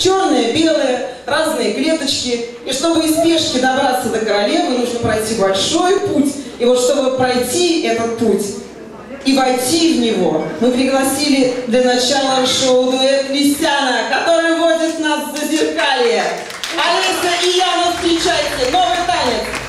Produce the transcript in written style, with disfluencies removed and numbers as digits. черные, белые, разные клеточки. И чтобы из пешки добраться до королевы, нужно пройти большой путь. И вот чтобы пройти этот путь и войти в него, мы пригласили для начала шоу дуэт «Лисяна», который водит нас в зазеркалье. Олеся и Яна, встречайте, новый танец!